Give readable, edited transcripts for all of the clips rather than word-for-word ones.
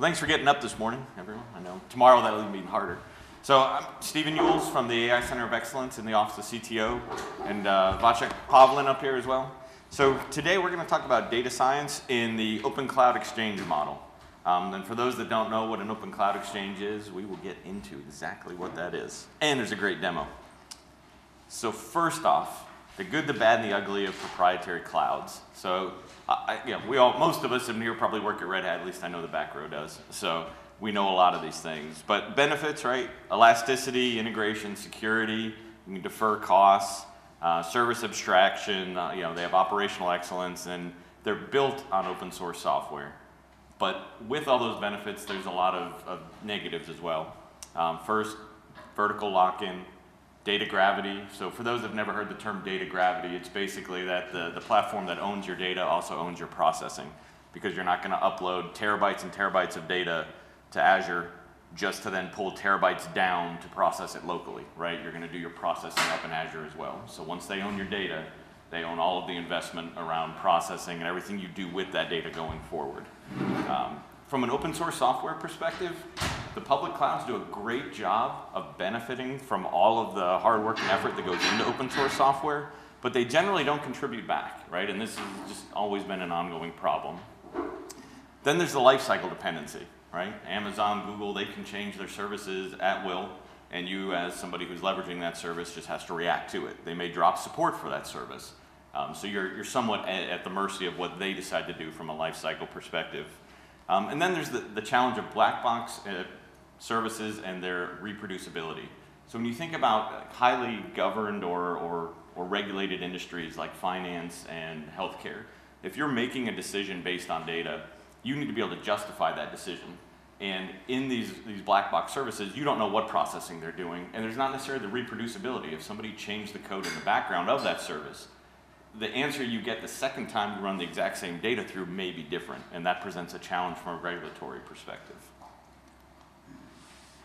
Well, thanks for getting up this morning, everyone. I know tomorrow that'll be even harder. So I'm Steven Huels from the AI Center of Excellence in the Office of CTO, and Václav Pavlín up here as well. So today we're going to talk about data science in the Open Cloud Exchange model. And for those that don't know what an Open Cloud Exchange is, we will get into exactly what that is. And there's a great demo. So first off, the good, the bad, and the ugly of proprietary clouds. So most of us in here probably work at Red Hat, at least I know the back row does. So we know a lot of these things. But benefits, right? Elasticity, integration, security, you can defer costs. Service abstraction, they have operational excellence, and they're built on open source software. But with all those benefits, there's a lot of negatives as well. First, vertical lock-in, data gravity. So for those that have never heard the term data gravity, it's basically that the platform that owns your data also owns your processing, because you're not going to upload terabytes and terabytes of data to Azure just to then pull terabytes down to process it locally, right? You're going to do your processing up in Azure as well. So once they own your data, they own all of the investment around processing and everything you do with that data going forward. From an open source software perspective, the public clouds do a great job of benefiting from all of the hard work and effort that goes into open source software, but they generally don't contribute back, right? And this has just always been an ongoing problem. Then there's the lifecycle dependency. Right? Amazon, Google, they can change their services at will, and you as somebody who's leveraging that service just has to react to it. They may drop support for that service. So you're somewhat at the mercy of what they decide to do from a lifecycle perspective. And then there's the challenge of black box services and their reproducibility. So when you think about highly governed or regulated industries like finance and healthcare, if you're making a decision based on data, you need to be able to justify that decision. And in these black box services, you don't know what processing they're doing, and there's not necessarily the reproducibility. If somebody changed the code in the background of that service, the answer you get the second time you run the exact same data through may be different, and that presents a challenge from a regulatory perspective.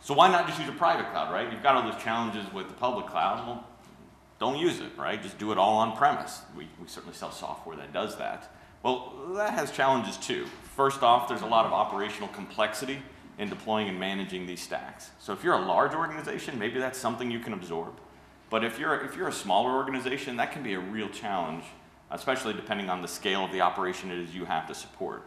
So why not just use a private cloud, right? You've got all those challenges with the public cloud. Well, don't use it, right? Just do it all on premise. We certainly sell software that does that. Well, that has challenges too. First off, there's a lot of operational complexity in deploying and managing these stacks. So if you're a large organization, maybe that's something you can absorb. But if you're a smaller organization, that can be a real challenge, especially depending on the scale of the operation it is you have to support.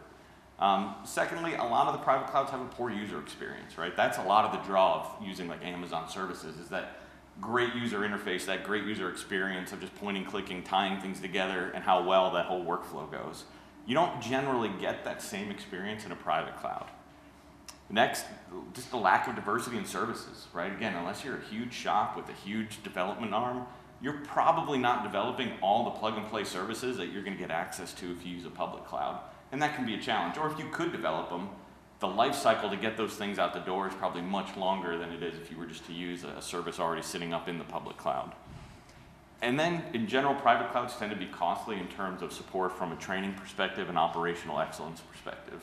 Secondly, a lot of the private clouds have a poor user experience, right? That's a lot of the draw of using like Amazon services, is that great user interface, that great user experience of just pointing, clicking, tying things together, and how well that whole workflow goes. You don't generally get that same experience in a private cloud. Next, just the lack of diversity in services, right? Again, unless you're a huge shop with a huge development arm, you're probably not developing all the plug-and-play services that you're going to get access to if you use a public cloud. And that can be a challenge. Or if you could develop them, the life cycle to get those things out the door is probably much longer than it is if you were just to use a service already sitting up in the public cloud. And then, in general, private clouds tend to be costly in terms of support from a training perspective and operational excellence perspective,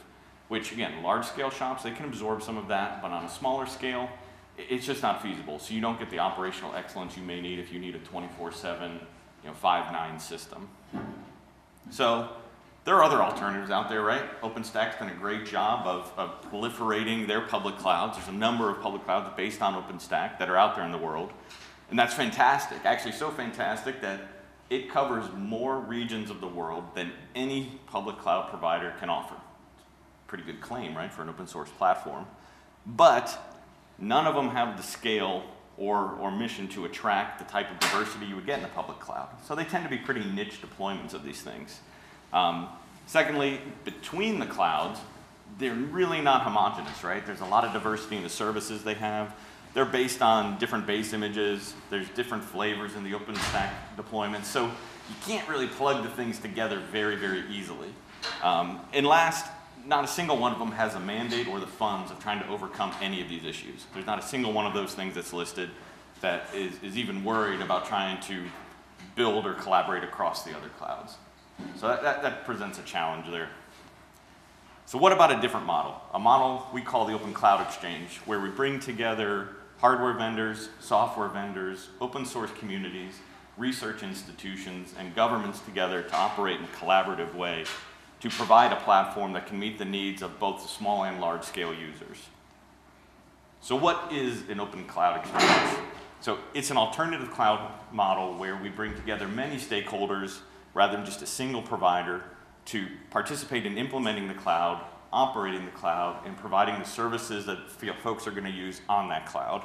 which, again, large-scale shops, they can absorb some of that, but on a smaller scale, it's just not feasible. So you don't get the operational excellence you may need if you need a 24/7, 5/9 system. So there are other alternatives out there, right? OpenStack's done a great job of proliferating their public clouds. There's a number of public clouds based on OpenStack that are out there in the world. And that's fantastic, actually so fantastic that it covers more regions of the world than any public cloud provider can offer. Pretty good claim, right, for an open source platform. But none of them have the scale or mission to attract the type of diversity you would get in a public cloud. So they tend to be pretty niche deployments of these things. Secondly, between the clouds, they're really not homogeneous, right? There's a lot of diversity in the services they have. They're based on different base images. There's different flavors in the OpenStack deployment. So you can't really plug the things together very, very easily. And last, not a single one of them has a mandate or the funds of trying to overcome any of these issues. There's not a single one of those things that's listed that is even worried about trying to build or collaborate across the other clouds. So that presents a challenge there. So what about a different model? A model we call the Open Cloud Exchange, where we bring together hardware vendors, software vendors, open source communities, research institutions, and governments together to operate in a collaborative way to provide a platform that can meet the needs of both the small and large scale users. So what is an open cloud experience? So it's an alternative cloud model where we bring together many stakeholders rather than just a single provider to participate in implementing the cloud, operating the cloud, and providing the services that folks are going to use on that cloud.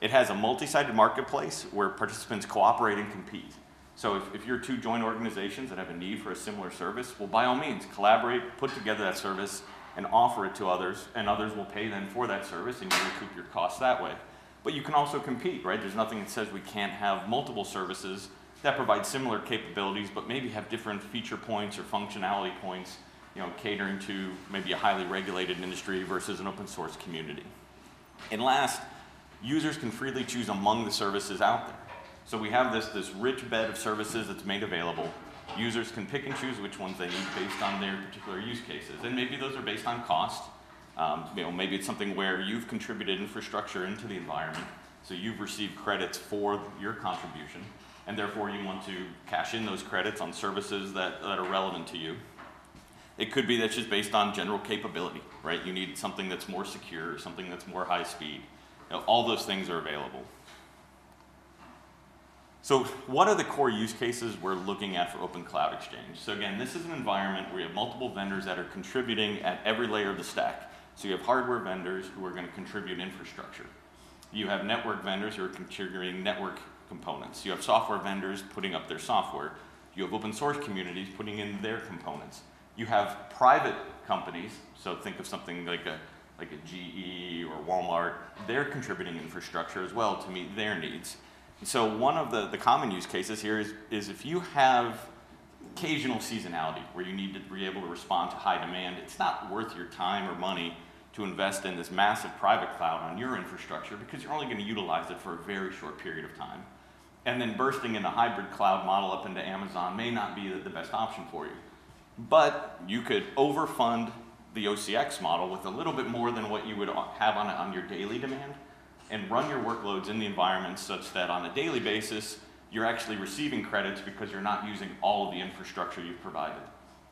It has a multi-sided marketplace where participants cooperate and compete. So if you're two joint organizations that have a need for a similar service, well, by all means, collaborate, put together that service, and offer it to others, and others will pay then for that service, and you recoup your costs that way. But you can also compete, right? There's nothing that says we can't have multiple services that provide similar capabilities, but maybe have different feature points or functionality points, you know, catering to maybe a highly regulated industry versus an open source community. And last, users can freely choose among the services out there. So we have this rich bed of services that's made available. Users can pick and choose which ones they need based on their particular use cases. And maybe those are based on cost. You know, maybe it's something where you've contributed infrastructure into the environment, so you've received credits for your contribution, and therefore you want to cash in those credits on services that are relevant to you. It could be that's just based on general capability, right? You need something that's more secure, or something that's more high speed. You know, all those things are available. So what are the core use cases we're looking at for Open Cloud Exchange? So again, this is an environment where you have multiple vendors that are contributing at every layer of the stack. So you have hardware vendors who are going to contribute infrastructure. You have network vendors who are contributing network components. You have software vendors putting up their software. You have open source communities putting in their components. You have private companies, so think of something like a GE or Walmart. They're contributing infrastructure as well to meet their needs. So one of the common use cases here is if you have occasional seasonality where you need to be able to respond to high demand, it's not worth your time or money to invest in this massive private cloud on your infrastructure because you're only going to utilize it for a very short period of time. And then bursting in a hybrid cloud model up into Amazon may not be the best option for you. But you could overfund the OCX model with a little bit more than what you would have on your daily demand and run your workloads in the environment such that on a daily basis, you're actually receiving credits because you're not using all of the infrastructure you've provided.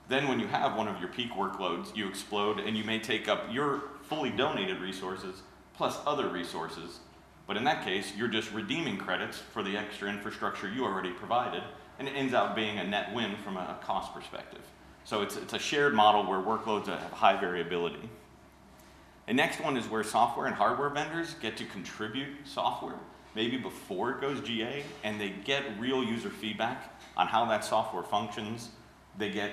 Then when you have one of your peak workloads, you explode and you may take up your fully donated resources plus other resources. But in that case, you're just redeeming credits for the extra infrastructure you already provided, and it ends up being a net win from a cost perspective. So it's a shared model where workloads have high variability. The next one is where software and hardware vendors get to contribute software, maybe before it goes GA, and they get real user feedback on how that software functions. They get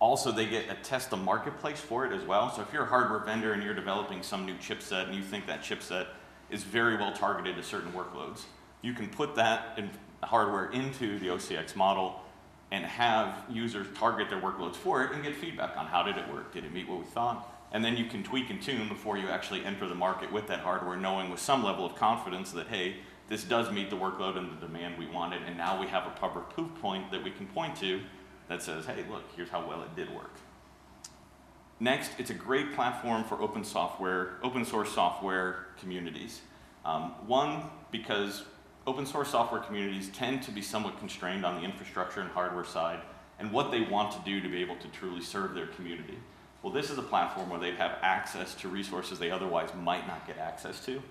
a test the marketplace for it as well. So if you're a hardware vendor and you're developing some new chipset and you think that chipset is very well targeted to certain workloads, you can put that in hardware into the OCX model and have users target their workloads for it and get feedback on how did it work, did it meet what we thought? And then you can tweak and tune before you actually enter the market with that hardware, knowing with some level of confidence that, hey, this does meet the workload and the demand we wanted, and now we have a public proof point that we can point to that says, hey, look, here's how well it did work. Next, it's a great platform for open source software communities. One, because open source software communities tend to be somewhat constrained on the infrastructure and hardware side and what they want to do to be able to truly serve their community. Well, this is a platform where they'd have access to resources they otherwise might not get access to,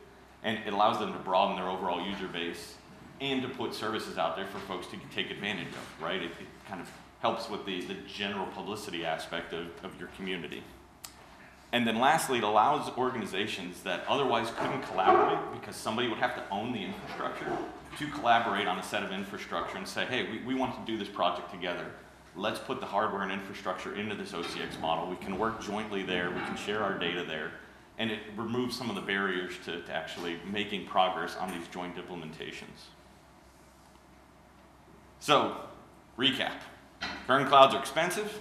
and it allows them to broaden their overall user base and to put services out there for folks to take advantage of, right? It kind of helps with the general publicity aspect of your community. And then lastly, it allows organizations that otherwise couldn't collaborate because somebody would have to own the infrastructure to collaborate on a set of infrastructure and say, hey, we want to do this project together. Let's put the hardware and infrastructure into this OCX model. We can work jointly there. We can share our data there. And it removes some of the barriers to actually making progress on these joint implementations. So, recap. Current clouds are expensive.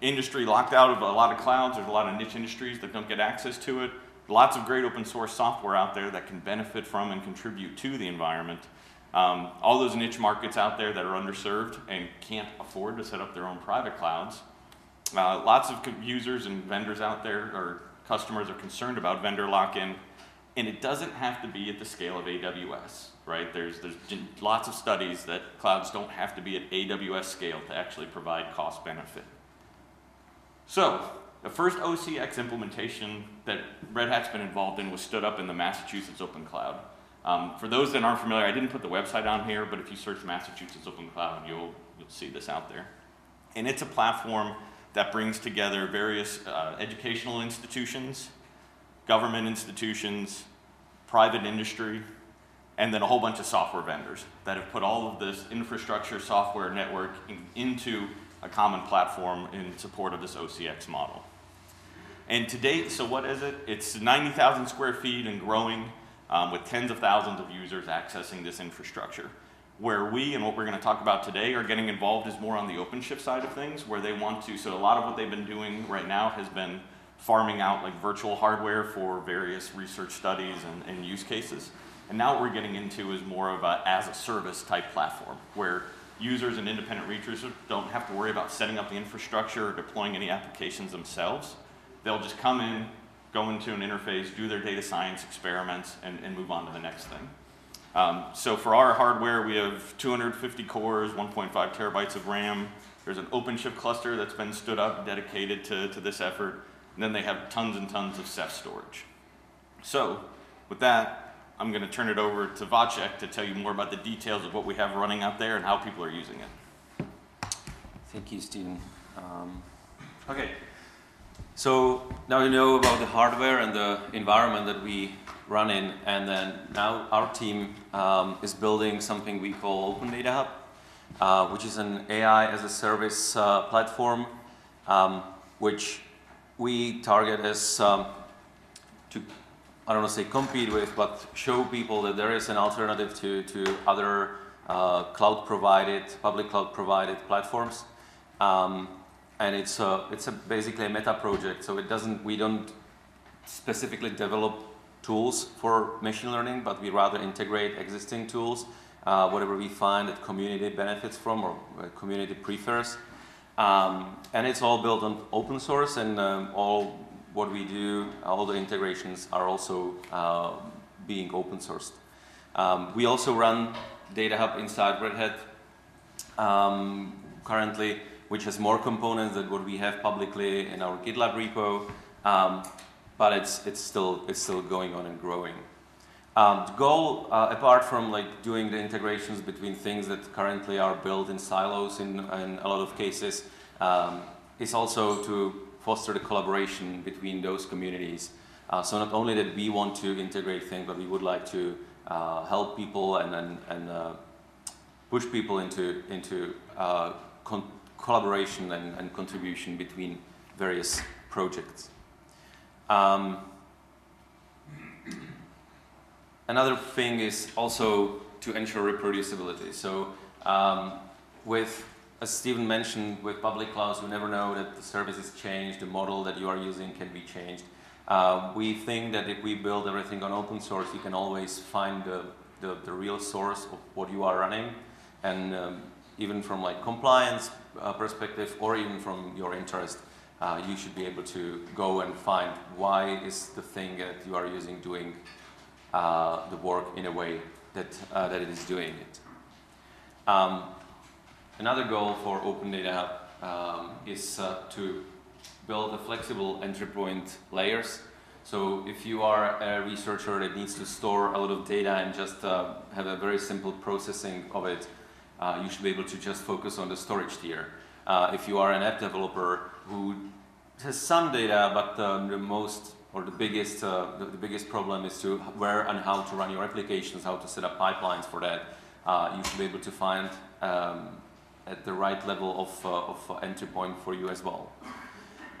Industry locked out of a lot of clouds. There's a lot of niche industries that don't get access to it. Lots of great open source software out there that can benefit from and contribute to the environment. All those niche markets out there that are underserved and can't afford to set up their own private clouds. Lots of users and vendors out there, or customers, are concerned about vendor lock-in. And it doesn't have to be at the scale of AWS, right? There's lots of studies that clouds don't have to be at AWS scale to actually provide cost benefit. So the first OCX implementation that Red Hat's been involved in was stood up in the Massachusetts Open Cloud. For those that aren't familiar, I didn't put the website on here, but if you search Massachusetts Open Cloud, you'll see this out there. And it's a platform that brings together various educational institutions, government institutions, private industry, and then a whole bunch of software vendors that have put all of this infrastructure, software, network into a common platform in support of this OCX model. And to date, so what is it? It's 90,000 square feet and growing, with tens of thousands of users accessing this infrastructure. Where we, and what we're going to talk about today, are getting involved is more on the OpenShift side of things, where they want to, so a lot of what they've been doing right now has been farming out like virtual hardware for various research studies and use cases. And now what we're getting into is more of a as a service type platform, where users and independent researchers don't have to worry about setting up the infrastructure or deploying any applications themselves. They'll just come in, go into an interface, do their data science experiments, and move on to the next thing. So for our hardware, we have 250 cores, 1.5 terabytes of RAM. There's an OpenShift cluster that's been stood up dedicated to this effort. And then they have tons and tons of Ceph storage. So with that, I'm going to turn it over to Vácek to tell you more about the details of what we have running out there and how people are using it. Thank you, Steven. OK. So now you know about the hardware and the environment that we run in, and then now our team is building something we call Open Data Hub, which is an AI as a service platform, which we target as to, I don't want to say compete with, but show people that there is an alternative to other cloud provided, public cloud provided platforms, and it's basically a meta project. So it doesn't, we don't specifically develop tools for machine learning, but we rather integrate existing tools, whatever we find that community benefits from or community prefers. And it's all built on open source, and all what we do, all the integrations are also being open sourced. We also run Data Hub inside Red Hat currently, which has more components than what we have publicly in our GitLab repo. But it's still going on and growing. The goal, apart from like doing the integrations between things that currently are built in silos in a lot of cases, is also to foster the collaboration between those communities. So not only that we want to integrate things, but we would like to help people and push people into collaboration and contribution between various projects. Another thing is also to ensure reproducibility. So with, as Steven mentioned, with public clouds, you never know that the service is changed, the model that you are using can be changed. We think that if we build everything on open source, you can always find the real source of what you are running. And even from like compliance perspective, or even from your interest, you should be able to go and find why is the thing that you are using doing the work in a way that, that it is doing it. Another goal for Open Data Hub is to build a flexible entry point layers. So if you are a researcher that needs to store a lot of data and just have a very simple processing of it, you should be able to just focus on the storage tier. If you are an app developer who has some data, but the most or the biggest problem is to where and how to run your applications, how to set up pipelines for that. You should be able to find at the right level of entry point for you as well.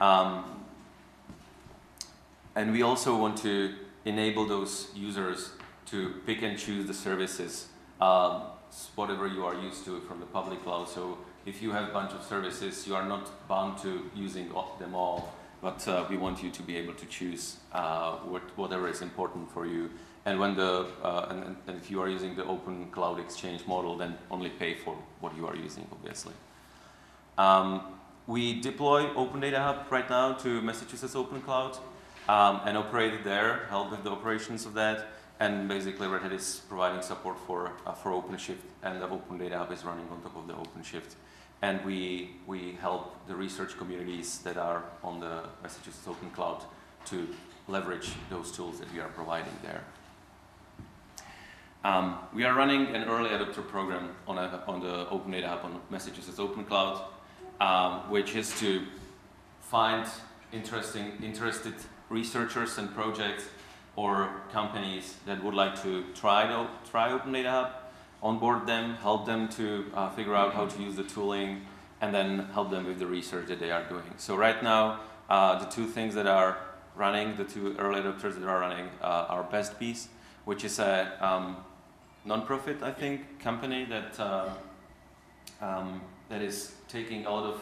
And we also want to enable those users to pick and choose the services, whatever you are used to from the public cloud. So if you have a bunch of services, you are not bound to using them all, but we want you to be able to choose whatever is important for you. And when the and if you are using the Open Cloud Exchange model, then only pay for what you are using, obviously. We deploy Open Data Hub right now to Massachusetts Open Cloud and operate it there, help with the operations of that. And basically, Red Hat is providing support for OpenShift, and the Open Data Hub is running on top of the OpenShift. And we help the research communities that are on the Massachusetts Open Cloud to leverage those tools that we are providing there. We are running an early adopter program on the Open Data Hub on Massachusetts Open Cloud, which is to find interested researchers and projects or companies that would like to try Open Data Hub, onboard them, help them to figure out how to use the tooling, and then help them with the research that they are doing. So right now, the two things that are running, the two early adopters that are running are Best Beez, which is a non-profit, I think, company that, that is taking a lot of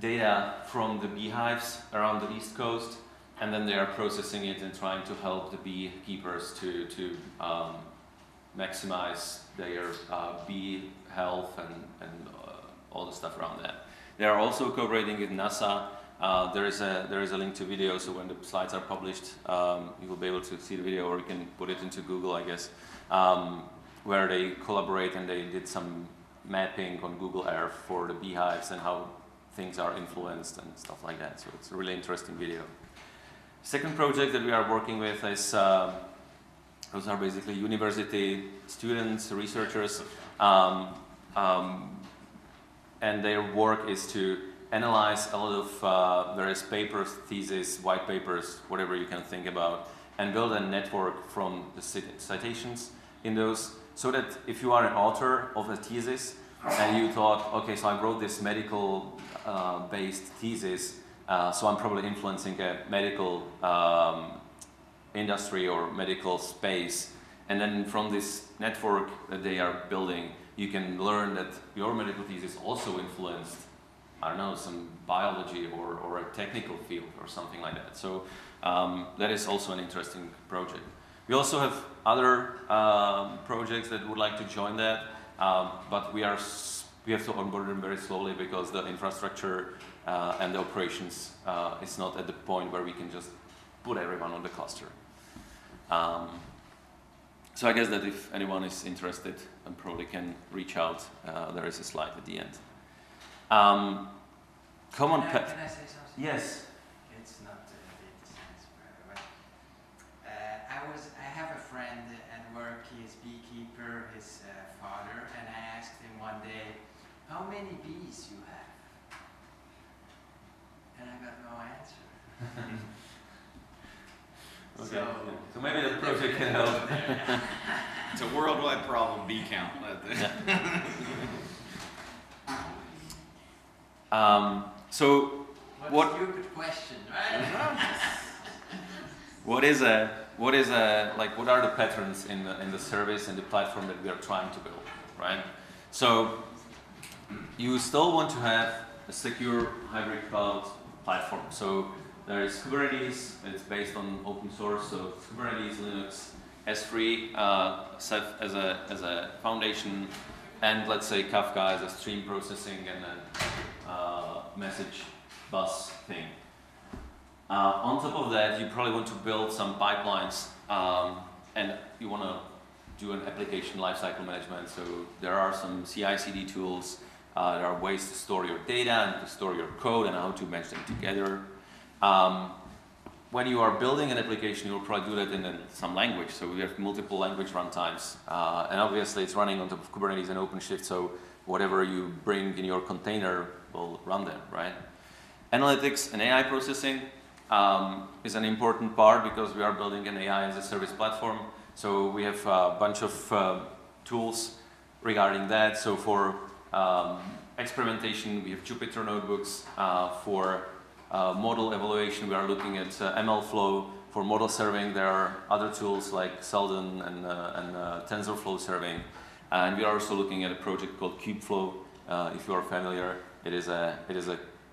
data from the beehives around the East Coast, and then they are processing it and trying to help the beekeepers to maximize their bee health and all the stuff around that. They are also cooperating with NASA. There is a link to video, so when the slides are published, you will be able to see the video, or you can put it into Google, I guess, where they collaborate and they did some mapping on Google Earth for the beehives and how things are influenced and stuff like that. So it's a really interesting video. Second project that we are working with is those are basically university students, researchers, and their work is to analyze a lot of various papers, theses, white papers, whatever you can think about, and build a network from the citations in those, so that if you are an author of a thesis and you thought, okay, so I wrote this medical-based thesis, so I'm probably influencing a medical industry or medical space, and then from this network that they are building, you can learn that your medical thesis also influenced, I don't know, some biology or a technical field or something like that. So that is also an interesting project. We also have other projects that would like to join that, but we have to onboard them very slowly because the infrastructure and the operations is not at the point where we can just put everyone on the cluster. So I guess that if anyone is interested, then probably can reach out. There is a slide at the end. Common pet. Can I say something? Yes. It's not data science, but I have a friend at work. He is beekeeper, his father, and I asked him one day, "How many bees you have?" And I got no answer. Okay. So maybe the project can help. It's a worldwide problem, bee count. So what? Stupid question, right? What are the patterns in the service and the platform that we are trying to build, right? So you still want to have a secure hybrid cloud platform. So there is Kubernetes, it's based on open source, so Kubernetes, Linux, S3, Ceph as a foundation, and let's say Kafka as a stream processing and a message bus thing. On top of that, you probably want to build some pipelines, and you want to do an application lifecycle management, so there are some CI/CD tools, there are ways to store your data and to store your code and how to match them together. When you are building an application, you'll probably do that in some language. So we have multiple language runtimes. And obviously it's running on top of Kubernetes and OpenShift, so whatever you bring in your container will run there, right? Analytics and AI processing is an important part because we are building an AI as a service platform. So we have a bunch of tools regarding that. So for experimentation, we have Jupyter notebooks. For model evaluation, we are looking at MLflow. For model serving, there are other tools like Seldon and TensorFlow serving. And we are also looking at a project called Kubeflow. If you are familiar, it is a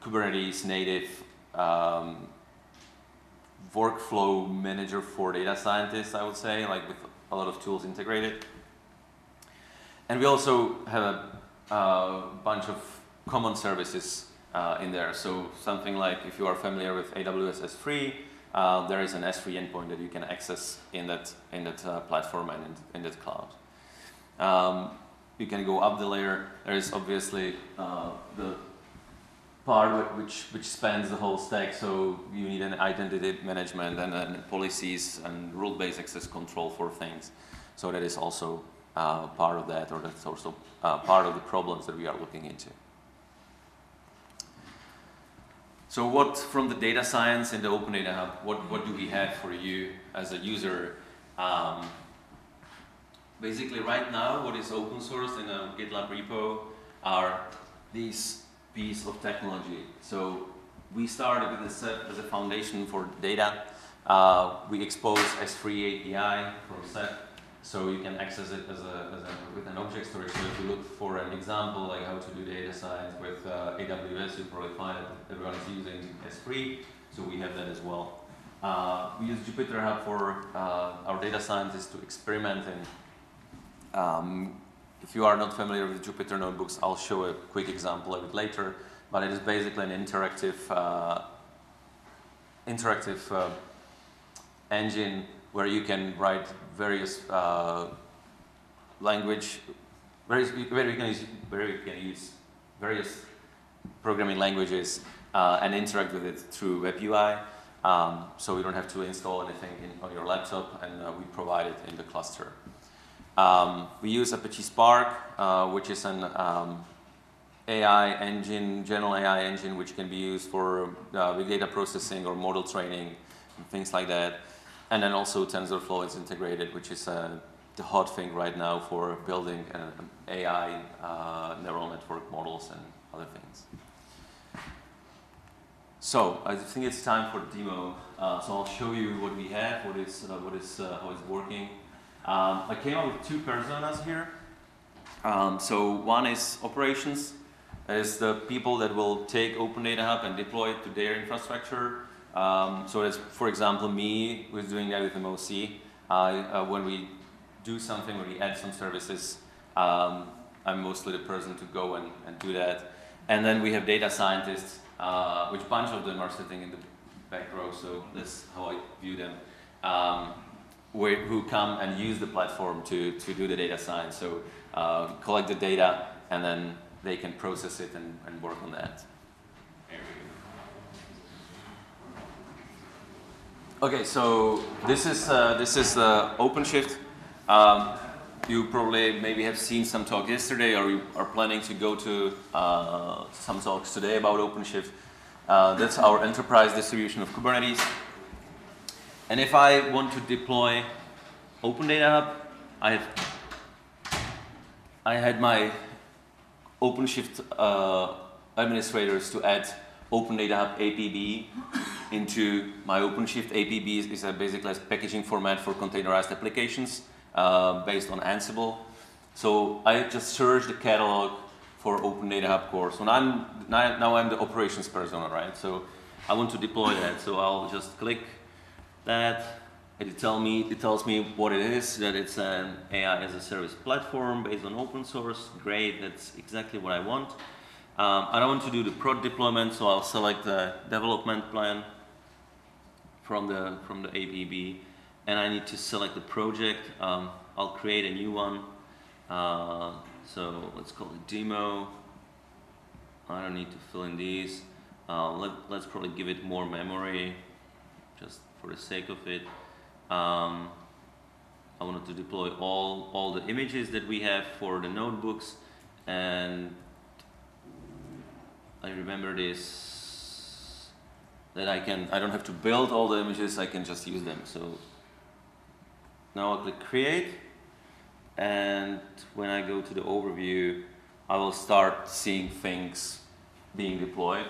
Kubernetes native workflow manager for data scientists, I would say, like with a lot of tools integrated. And we also have a bunch of common services in there. So something like, if you are familiar with AWS S3, there is an S3 endpoint that you can access in that platform and in that cloud. You can go up the layer. There is obviously the part which spans the whole stack, so you need an identity management and policies and rule-based access control for things. So that is also part of that, or that's also part of the problems that we are looking into. So what, from the data science in the Open Data Hub, what do we have for you as a user? Basically right now, what is open source in a GitLab repo are these pieces of technology. So we started with this as a foundation for data. We exposed S3 API from Ceph, so you can access it with an object storage. So if you look for an example, like how to do data science with AWS, you probably find that everyone is using S3, so we have that as well. We use Jupyter Hub for our data scientists to experiment in. If you are not familiar with Jupyter notebooks, I'll show a quick example of it later. But it is basically an interactive engine where you can write various language, where you can use various programming languages and interact with it through Web UI. So you don't have to install anything on your laptop, and we provide it in the cluster. We use Apache Spark, which is an general AI engine, which can be used for big data processing or model training and things like that. And then also TensorFlow is integrated, which is the hot thing right now for building AI neural network models and other things. So I think it's time for the demo. So I'll show you what we have, how it's working. I came up with two personas here. So one is operations, is the people that will take Open Data Hub and deploy it to their infrastructure. So that's, for example, me, who's doing that with MOC. When we do something, when we add some services, I'm mostly the person to go and do that. And then we have data scientists, which bunch of them are sitting in the back row, so that's how I view them. Who come and use the platform to do the data science. So collect the data, and then they can process it and work on that. There we go. Okay, so this is OpenShift. You probably maybe have seen some talk yesterday, or you are planning to go to some talks today about OpenShift. That's our enterprise distribution of Kubernetes. And if I want to deploy Open Data Hub, I had my OpenShift administrators to add Open Data Hub APB into my OpenShift. APB is basically a packaging format for containerized applications based on Ansible. So I just searched the catalog for Open Data Hub core. So now I'm the operations persona, right? So I want to deploy that. So I'll just click that, and it tells me what it is, that it's an AI as a service platform based on open source. Great, that's exactly what I want. I don't want to do the prod deployment, so I'll select the development plan from the APB, and I need to select the project. I'll create a new one. So let's call it demo. I don't need to fill in these. Let's probably give it more memory, just for the sake of it. I wanted to deploy all the images that we have for the notebooks, and I remember this, that I don't have to build all the images, I can just use them. So now I'll click create, and when I go to the overview, I will start seeing things being deployed.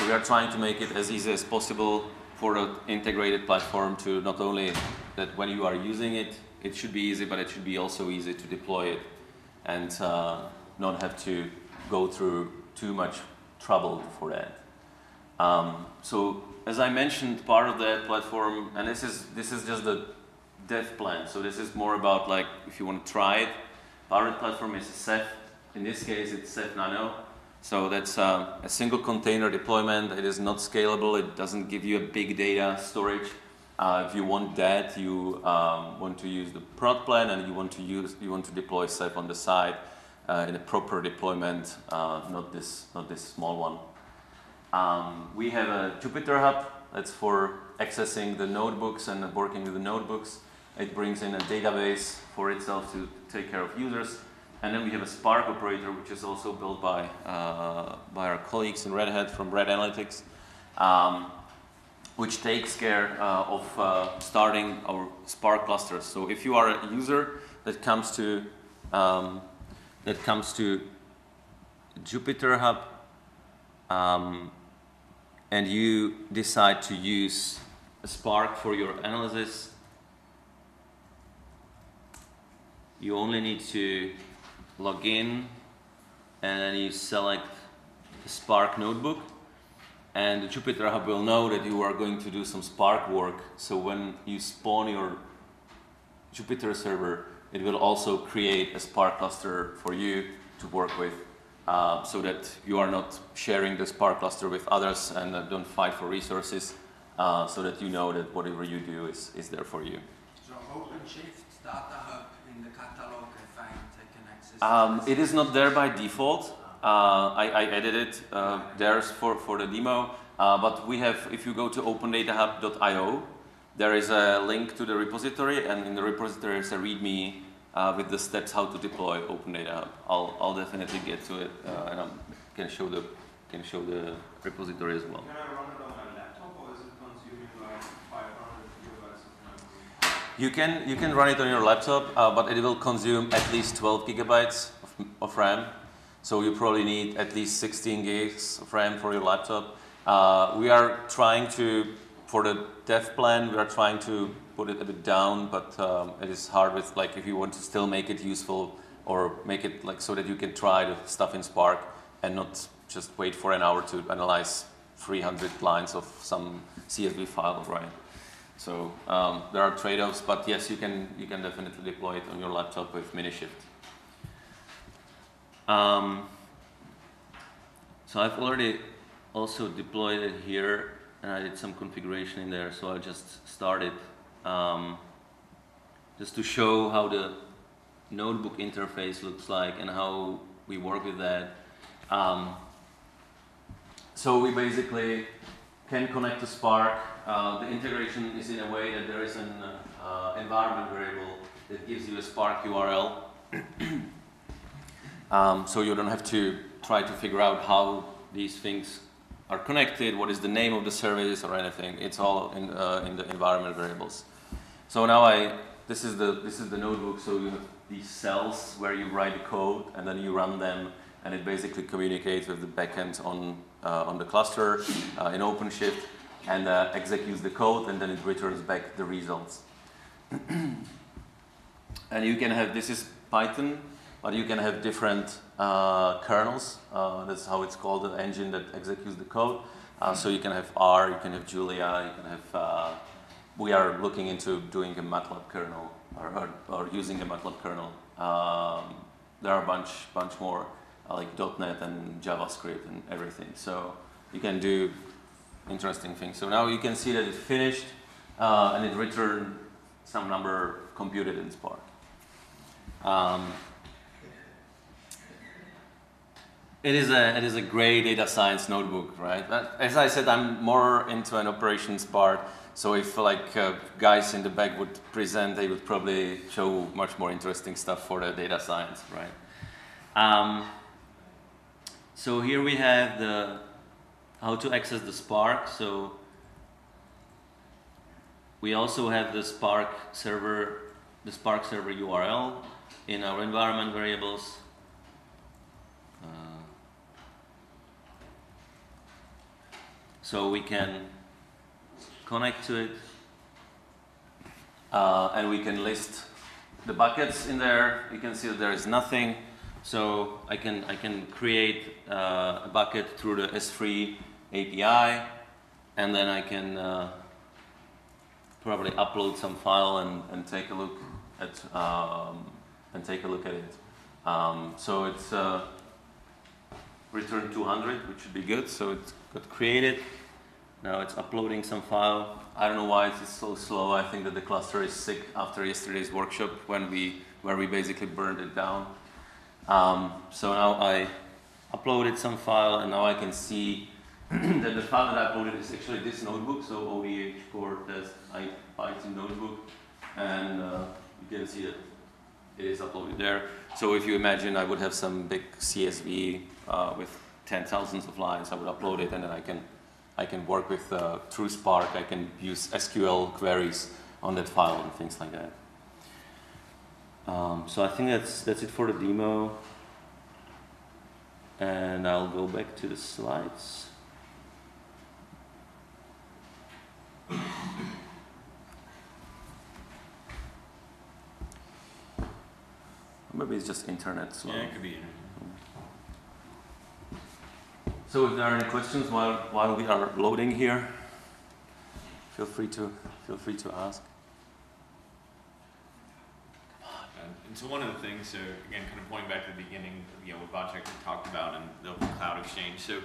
So we are trying to make it as easy as possible for an integrated platform to not only that when you are using it, it should be easy, but it should be also easy to deploy it and not have to go through too much trouble for that. So as I mentioned, part of that platform, and this is just the dev plan. So this is more about, like, if you want to try it, part of the platform is Ceph. In this case, it's Ceph Nano. So that's a single container deployment. It is not scalable. It doesn't give you a big data storage. If you want that, you want to use the prod plan, and you want to deploy Ceph on the side in a proper deployment, not this small one. We have a Jupyter Hub. That's for accessing the notebooks and working with the notebooks. It brings in a database for itself to take care of users. And then we have a Spark operator, which is also built by our colleagues in Red Hat from Red Analytics, which takes care of starting our Spark clusters. So if you are a user that comes to Jupyter Hub, and you decide to use Spark for your analysis, you only need to log in, and then you select the Spark notebook, and the Jupyter Hub will know that you are going to do some Spark work. So when you spawn your Jupyter server, it will also create a Spark cluster for you to work with, so that you are not sharing the Spark cluster with others and don't fight for resources, so that you know that whatever you do is there for you. So OpenShift Data Hub in the catalog, if I can access it is not there by default. I added it there for the demo, but we have, if you go to opendatahub.io, there is a link to the repository, and in the repository is a README with the steps how to deploy Open Data Hub. I'll definitely get to it, and I can show the repository as well. Can I run it on my laptop, or is it consuming like 500 GB of memory? You can run it on your laptop, but it will consume at least 12 gigabytes of RAM. So you probably need at least 16 gigs of RAM for your laptop. We are trying to, for the dev plan, we are trying to put it a bit down, but it is hard with, like, if you want to still make it useful or make it like so that you can try the stuff in Spark and not just wait for an hour to analyze 300 lines of some CSV file, right? So there are trade-offs, but yes, you can definitely deploy it on your laptop with Minishift. So I've already also deployed it here, and I did some configuration in there, so I just started just to show how the notebook interface looks like and how we work with that. So we basically can connect to Spark. The integration is in a way that there is an environment variable that gives you a Spark URL. So you don't have to try to figure out how these things are connected, what is the name of the service or anything. It's all in the environment variables. So now this is the notebook. So you have these cells where you write the code and then you run them, and it basically communicates with the backend on the cluster in OpenShift and executes the code, and then it returns back the results. And you can have, this is Python, but you can have different kernels. That's how it's called, the engine that executes the code. So you can have R, you can have Julia, you can have, we are looking into doing a MATLAB kernel or using a MATLAB kernel. There are a bunch more like .NET and JavaScript and everything. So you can do interesting things. So now you can see that it's finished and it returned some number computed in Spark. It is a great data science notebook, right? But as I said, I'm more into an operations part. So if like guys in the back would present, they would probably show much more interesting stuff for the data science, right? So here we have the how to access the Spark. So we also have the Spark server URL in our environment variables. So we can connect to it, and we can list the buckets in there. You can see that there is nothing. So I can create a bucket through the S3 API, and then I can probably upload some file and take a look at it. So it's return 200, which should be good. So it got created. Now it's uploading some file. I don't know why it's so slow. I think that the cluster is sick after yesterday's workshop where we basically burned it down. So now I uploaded some file, and now I can see that the file that I uploaded is actually this notebook, so ovh4-python notebook, and you can see that it is uploaded there. So if you imagine I would have some big CSV with 10,000 of lines, I would upload it, and then I can work with through Spark. I can use SQL queries on that file and things like that. So I think that's it for the demo, and I'll go back to the slides. Maybe it's just internet slow. Yeah, it could be internet. So if there are any questions while we are loading here, feel free to ask. And so one of the things, so again, kind of pointing back to the beginning, you know, what Václav talked about and the Open Cloud Exchange. So,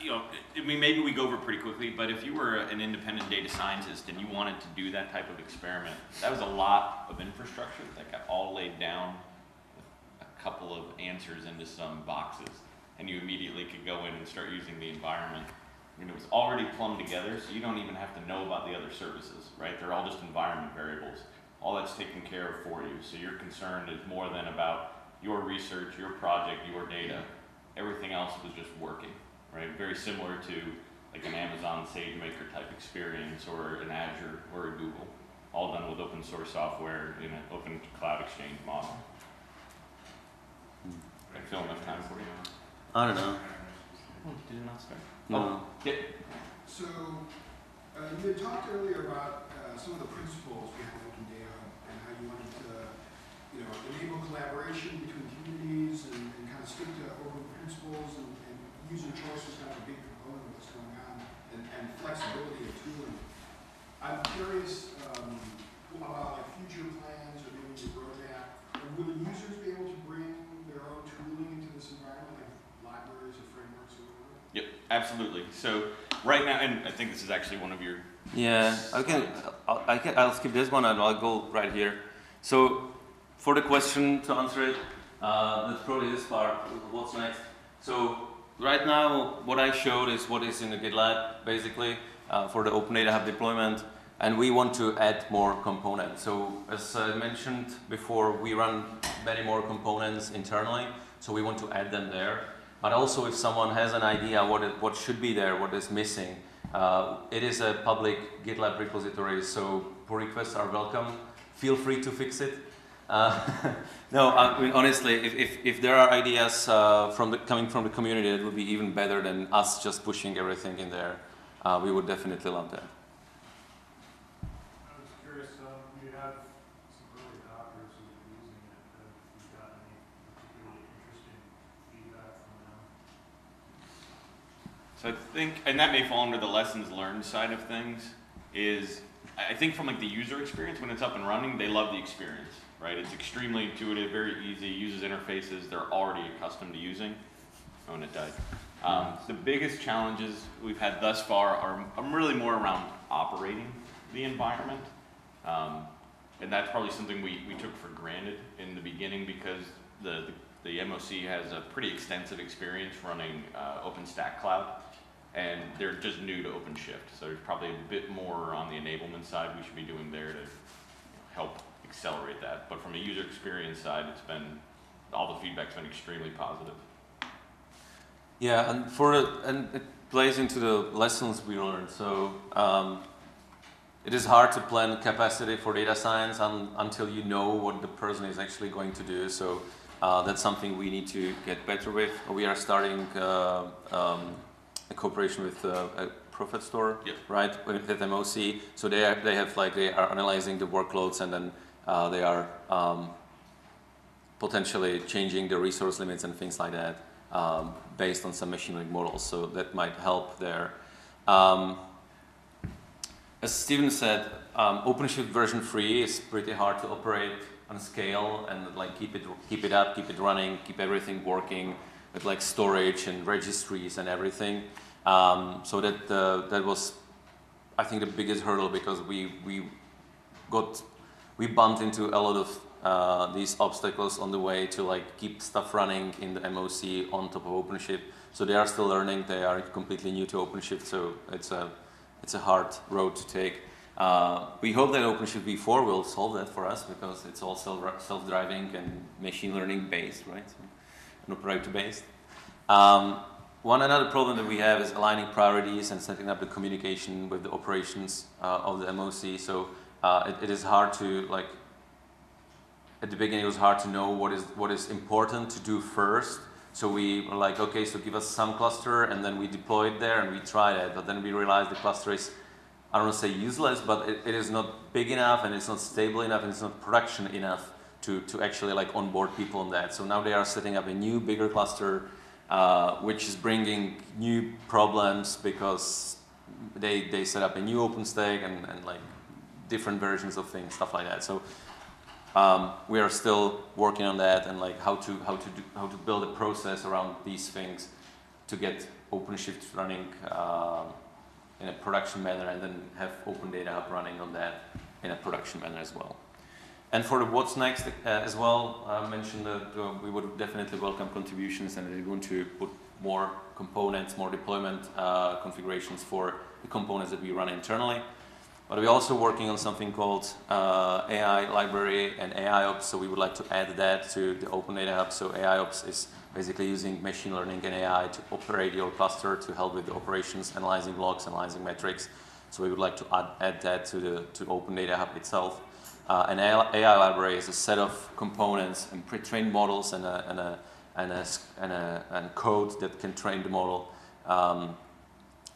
you know, I mean, maybe we go over pretty quickly, but if you were an independent data scientist and you wanted to do that type of experiment, that was a lot of infrastructure that got all laid down with a couple of answers into some boxes, and you immediately could go in and start using the environment. I mean, it was already plumbed together, so you don't even have to know about the other services, right? They're all just environment variables. All that's taken care of for you. So your concern is more than about your research, your project, your data. Everything else was just working, right? Very similar to like an Amazon SageMaker type experience or an Azure or a Google, all done with open source software in an open cloud exchange model. Did I fill enough time for you? I don't know. Oh, did it not start? No. Oh, yeah. So you had talked earlier about some of the principles behind Open Data and how you wanted to, you know, enable collaboration between communities and kind of stick to open principles, and user choice is kind of a big component of what's going on, and flexibility of tooling. I'm curious about like future plans or maybe your roadmap. Will the users be able to bring their own tooling into this environment, like libraries or frameworks or whatever? Yep, absolutely. So right now, and I think this is actually one of your. Yeah, I'll skip this one and I'll go right here. So, for the question to answer it, that's probably this part. What's next? So, right now, what I showed is what is in the GitLab, basically, for the Open Data Hub deployment, and we want to add more components. So, as I mentioned before, we run many more components internally, so we want to add them there. But also, if someone has an idea what should be there, what is missing, it is a public GitLab repository, so pull requests are welcome. Feel free to fix it. No, I mean, honestly, if there are ideas coming from the community, it would be even better than us just pushing everything in there. We would definitely love that. I was curious, you have some early adopters who are using it. Have you got any particularly interesting feedback from them? So I think, and that may fall under the lessons learned side of things, is I think from like the user experience, when it's up and running, they love the experience, right? It's extremely intuitive, very easy, uses interfaces they're already accustomed to using. Oh, and it died. The biggest challenges we've had thus far are really more around operating the environment. And that's probably something we took for granted in the beginning because the MOC has a pretty extensive experience running OpenStack Cloud, and they're just new to OpenShift. So there's probably a bit more on the enablement side we should be doing there to, you know, help accelerate that. But from a user experience side, it's been, all the feedback's been extremely positive. Yeah, and it plays into the lessons we learned. So it is hard to plan capacity for data science until you know what the person is actually going to do. So that's something we need to get better with. We are starting a cooperation with a profit store, yep, right? With MOC, so they are analyzing the workloads, and then they are potentially changing the resource limits and things like that based on some machine learning models. So that might help there. As Steven said, OpenShift version 3 is pretty hard to operate on scale and like keep it up, keep it running, keep everything working. With like storage and registries and everything, so that was, I think, the biggest hurdle because we bumped into a lot of these obstacles on the way to like keep stuff running in the MOC on top of OpenShift. So they are still learning. They are completely new to OpenShift, so it's a hard road to take. We hope that OpenShift v4 will solve that for us, because it's all self-driving and machine learning based, right? So, and operator based. Another problem that we have is aligning priorities and setting up the communication with the operations of the MOC. So it is hard to like. At the beginning, it was hard to know what is important to do first. So we were like, okay, so give us some cluster, and then we deployed there and we tried it. But then we realized the cluster is, I don't want to say useless, but it is not big enough, and it's not stable enough, and it's not production enough to actually like onboard people on that. So now they are setting up a new, bigger cluster, which is bringing new problems, because they set up a new OpenStack and like different versions of things, stuff like that. So. We are still working on that and like how to build a process around these things to get OpenShift running in a production manner, and then have Open Data Hub running on that in a production manner as well. And for the what's next as well, I mentioned that we would definitely welcome contributions, and we're going to put more components, more deployment configurations for the components that we run internally. But we're also working on something called AI Library and AIOps, so we would like to add that to the Open Data Hub. So AIOps is basically using machine learning and AI to operate your cluster, to help with the operations, analyzing logs, analyzing metrics. So we would like to add that to Open Data Hub itself. And AI Library is a set of components and pre-trained models and code that can train the model.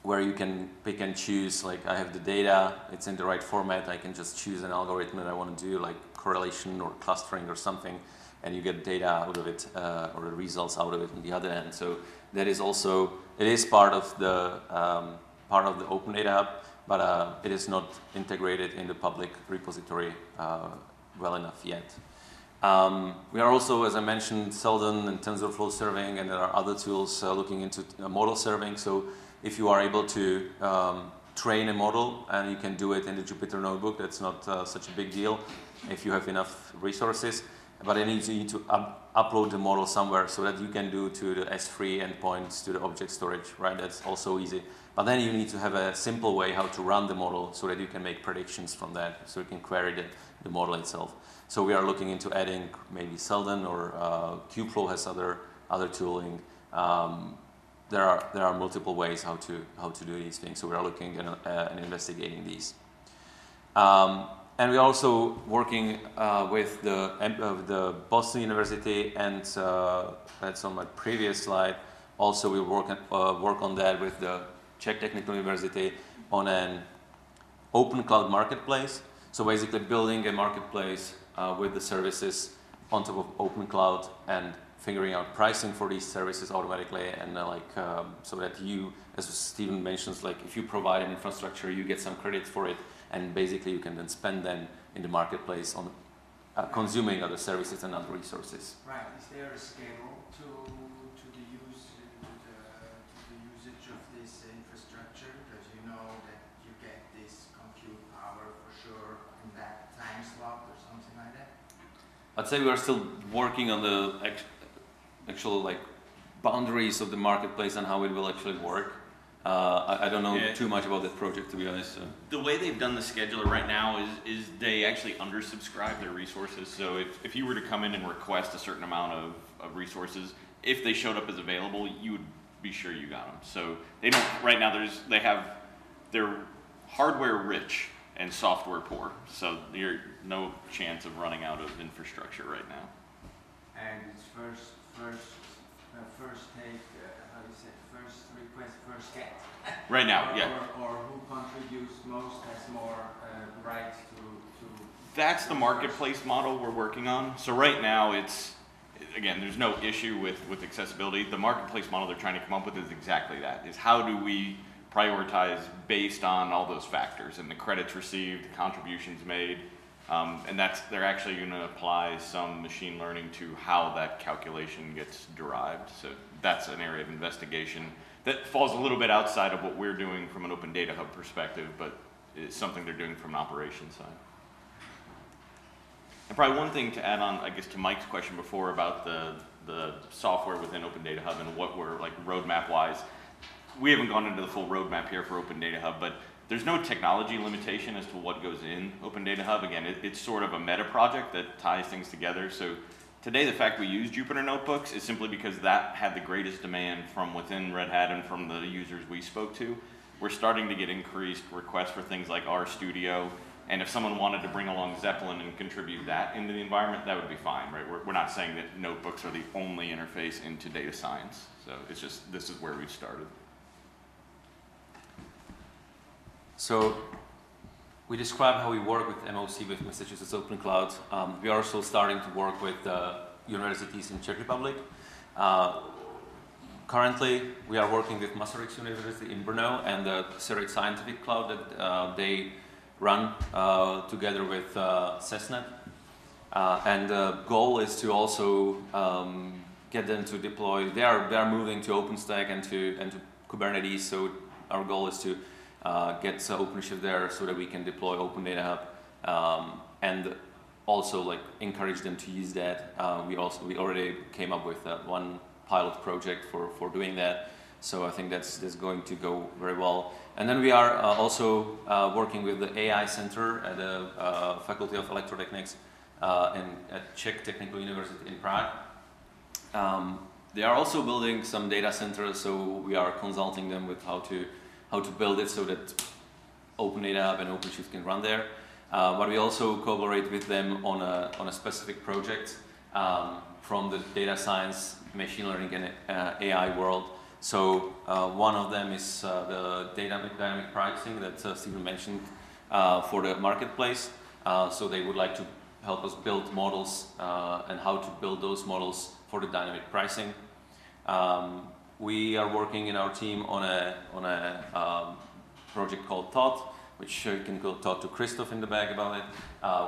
Where you can pick and choose, like I have the data, it's in the right format, I can just choose an algorithm that I want to do, like correlation or clustering or something, and you get data out of it, or the results out of it on the other end. So that is also, it is part of the Open Data Hub, but it is not integrated in the public repository well enough yet. We are also, as I mentioned, Seldon and TensorFlow serving, and there are other tools looking into model serving. So if you are able to train a model, and you can do it in the Jupyter notebook, that's not such a big deal if you have enough resources. But then you need to upload the model somewhere, so that you can do to the S3 endpoints, to the object storage, right? That's also easy. But then you need to have a simple way how to run the model, so that you can make predictions from that, so you can query the model itself. So we are looking into adding maybe Seldon, or Kubeflow has other tooling. There are multiple ways how to do these things, so we are looking and investigating these. And we are also working with the Boston University, and that's on my previous slide. Also, we work on that with the Czech Technical University on an open cloud marketplace. So basically, building a marketplace with the services on top of Open Cloud, and figuring out pricing for these services automatically, and so that you, as Steven mentions, like if you provide an infrastructure, you get some credit for it, and basically you can then spend them in the marketplace on consuming other services and other resources. Right. Is there a scale to the use to the usage of this infrastructure? Because you know that you get this compute power for sure in that time slot or something like that. I'd say we are still working on the actual like boundaries of the marketplace and how it will actually work. I don't know too much about that project, to be honest. So. The way they've done the scheduler right now is they actually undersubscribe their resources. So if you were to come in and request a certain amount of resources, if they showed up as available, you would be sure you got them. So they don't right now. They're hardware rich and software poor. So you're no chance of running out of infrastructure right now. And it's first request, first get. Right now, yeah. Or who contributes most has more rights to. That's the marketplace model we're working on. So right now it's, again, there's no issue with accessibility. The marketplace model they're trying to come up with is exactly that, is how do we prioritize based on all those factors and the credits received, the contributions made. And they're actually going to apply some machine learning to how that calculation gets derived. So that's an area of investigation that falls a little bit outside of what we're doing from an Open Data Hub perspective, but it's something they're doing from an operations side. And probably one thing to add on, I guess, to Mike's question before about the software within Open Data Hub and what we're like roadmap-wise. We haven't gone into the full roadmap here for Open Data Hub, but there's no technology limitation as to what goes in Open Data Hub. Again, it's sort of a meta project that ties things together. So today, the fact we use Jupyter Notebooks is simply because that had the greatest demand from within Red Hat and from the users we spoke to. We're starting to get increased requests for things like RStudio, and if someone wanted to bring along Zeppelin and contribute that into the environment, that would be fine, right? We're not saying that notebooks are the only interface into data science. So it's just, this is where we started. So we described how we work with MOC, with Massachusetts Open Cloud. We are also starting to work with universities in Czech Republic. Currently, we are working with Masaryk University in Brno and the Zurich Scientific Cloud that they run together with CESNet. And the goal is to also get them to deploy. They are moving to OpenStack and to Kubernetes. So our goal is to get OpenShift there so that we can deploy Open Data Hub and also like encourage them to use that. We already came up with one pilot project for doing that. So I think that's going to go very well. And then we are also working with the AI Center at the Faculty of Electrotechnics at Czech Technical University in Prague. They are also building some data centers, so we are consulting them with how to build it so that Open Data Hub and OpenShift can run there. But we also collaborate with them on a specific project from the data science, machine learning, and AI world. So one of them is the dynamic pricing that Steven mentioned for the marketplace. So they would like to help us build models and how to build those models for the dynamic pricing. We are working in our team on a project called Thought, which you can go talk to Christoph in the back about it,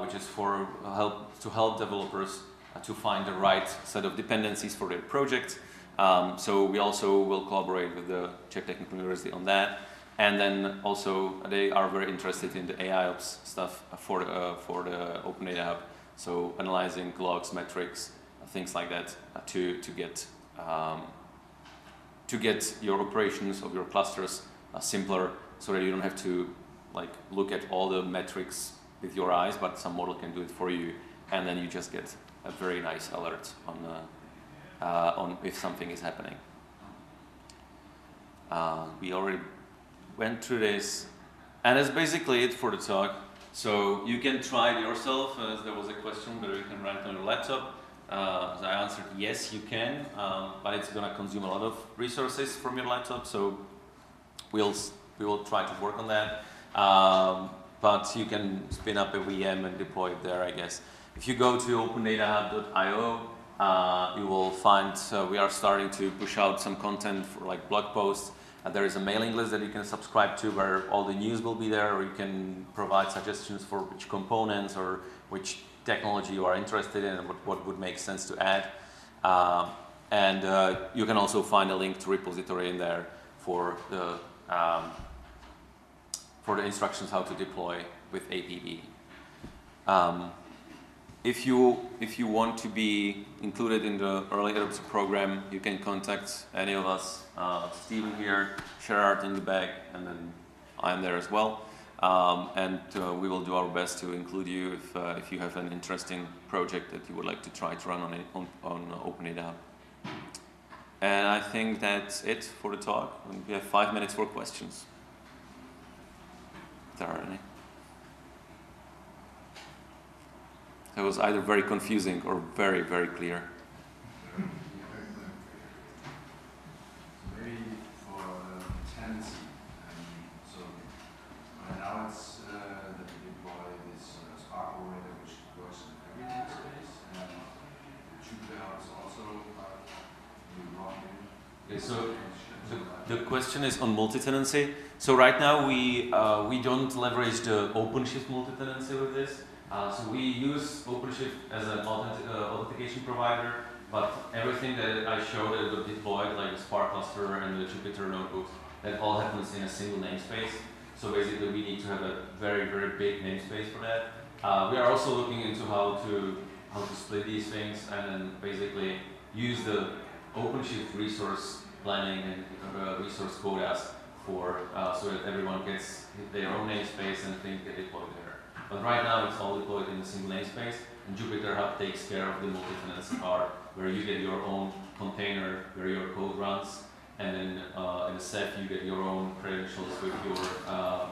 which is for help developers to find the right set of dependencies for their project. So we also will collaborate with the Czech Technical University on that, and then also they are very interested in the AIOps stuff for the Open Data Hub. So analyzing logs, metrics, things like that to get your operations of your clusters simpler, so that you don't have to like look at all the metrics with your eyes, but some model can do it for you, and then you just get a very nice alert on if something is happening. We already went through this, and that's basically it for the talk. So you can try it yourself. There was a question whether you can run it on your laptop. So I answered yes, you can, but it's going to consume a lot of resources from your laptop. So we will try to work on that. But you can spin up a VM and deploy it there, I guess. If you go to opendatahub.io, you will find we are starting to push out some content for like blog posts. There is a mailing list that you can subscribe to where all the news will be there, or you can provide suggestions for which components or which technology you are interested in and what would make sense to add. And you can also find a link to repository in there for the instructions how to deploy with APB. If you want to be included in the early adopter program, you can contact any of us, Steven here, Gerard in the back, and then I'm there as well. And we will do our best to include you if you have an interesting project that you would like to try to run on Open Data Hub. And I think that's it for the talk. And we have 5 minutes for questions. If there are any. That was either very confusing or very, very clear. Maybe for the tenancy. So right now it's that we deploy this Spark operator, which works in every namespace, and Jupyter is also in. Okay, so the question is on multi-tenancy. So right now we don't leverage the OpenShift multi-tenancy with this. So we use OpenShift as an authentication provider, but everything that I showed that was deployed, like the Spark cluster and the Jupyter notebooks, that all happens in a single namespace. So basically we need to have a very, very big namespace for that. We are also looking into how to split these things and then basically use the OpenShift resource planning and resource quotas for so that everyone gets their own namespace and things get deployed there. But right now it's all deployed in a single namespace, and Jupyter Hub takes care of the multi-tenancy part, where you get your own container where your code runs, and then in Ceph you get your own credentials with your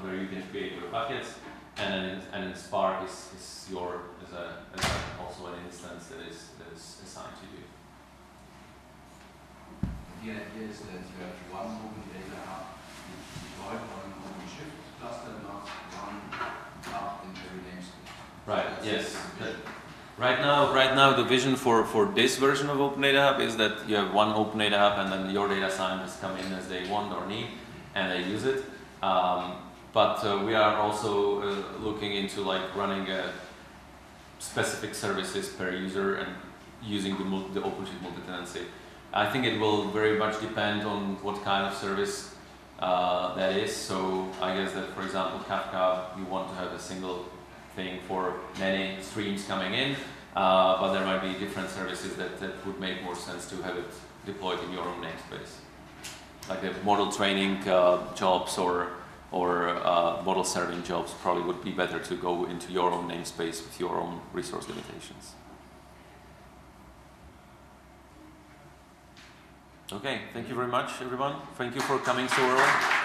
where you can create your buckets, and in Spark is your also an instance that is assigned to you. The idea is that you have one open data hub deployed on an OpenShift cluster, not one hub in every namespace. Right. So yes. Right now, the vision for this version of Open Data Hub is that you have one Open Data Hub, and then your data scientists come in as they want or need, and they use it. But we are also looking into like running specific services per user and using the OpenShift multi-tenancy. I think it will very much depend on what kind of service that is. So I guess that, for example, Kafka, you want to have a single thing for many streams coming in, but there might be different services that would make more sense to have it deployed in your own namespace, like the model training jobs or model serving jobs. Probably would be better to go into your own namespace with your own resource limitations. Okay, thank you very much, everyone. Thank you for coming so early.